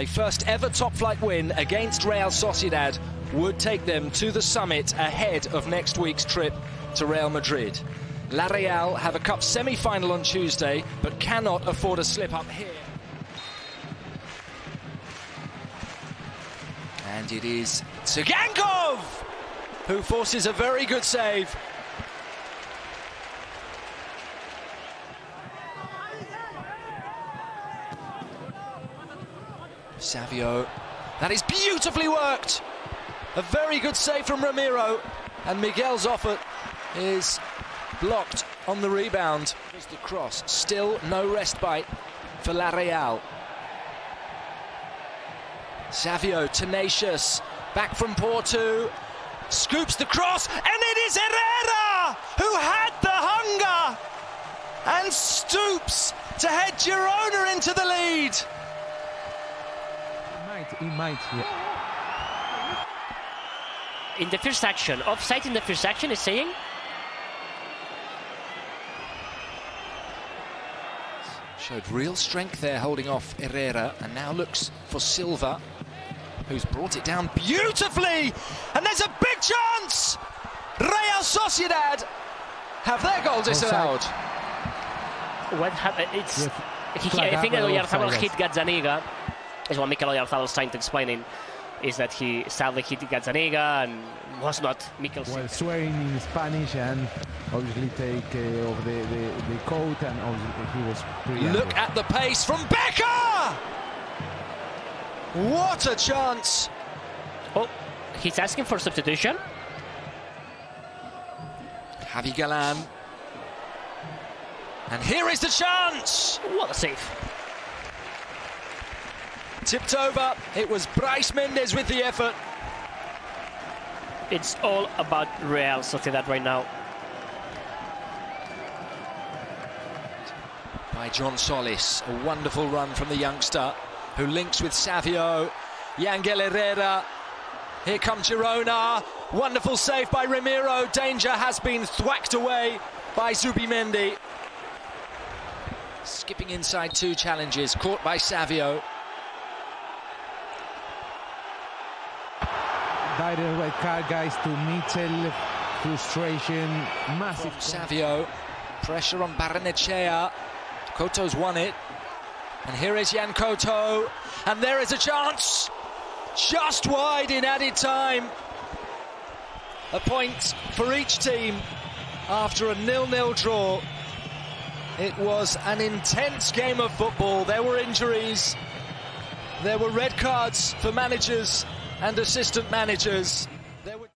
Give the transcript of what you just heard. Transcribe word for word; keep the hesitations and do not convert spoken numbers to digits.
A first ever top-flight win against Real Sociedad would take them to the summit ahead of next week's trip to Real Madrid. La Real have a cup semi-final on Tuesday, but cannot afford a slip-up here. And it is Tsygankov who forces a very good save. Savio, that is beautifully worked. A very good save from Remiro, and Mikel's offer is blocked on the rebound. Here's the cross, still no rest bite for La Real. Savio, tenacious, back from Porto, scoops the cross, and it is Herrera who had the hunger and stoops to head Girona into the lead. He might, yeah. In the first action, offside in the first action is saying. Showed real strength there, holding off Herrera, and now looks for Silva, who's brought it down beautifully, and there's a big chance. Real Sociedad have their goal disallowed. What happened? It's. Yes. He, like I think that Oyarzabal hit Gazzaniga. Is what Mikel Oyarzabal was trying to explain him, is that he sadly hit Gazzaniga and was not Mikel's. Well, swearing in Spanish and obviously take uh, off the, the, the coat, and obviously he was pretty angry. Look at the pace from Becker! What a chance! Oh, he's asking for substitution. Javi Galan. And here is the chance! What a save! Tipped over, it was Brais Méndez with the effort. It's all about Real Sociedad right now. By John Solis, a wonderful run from the youngster, who links with Savio, Yangel Herrera. Here comes Girona, wonderful save by Remiro. Danger has been thwacked away by Zubimendi. Skipping inside two challenges, caught by Savio. Direct red card, guys, to Míchel. Frustration, massive. From Savio, pressure on Barrenechea. Couto's won it. And here is Jan Couto. And there is a chance. Just wide in added time. A point for each team after a nil nil draw. It was an intense game of football. There were injuries. There were red cards for managers and assistant managers.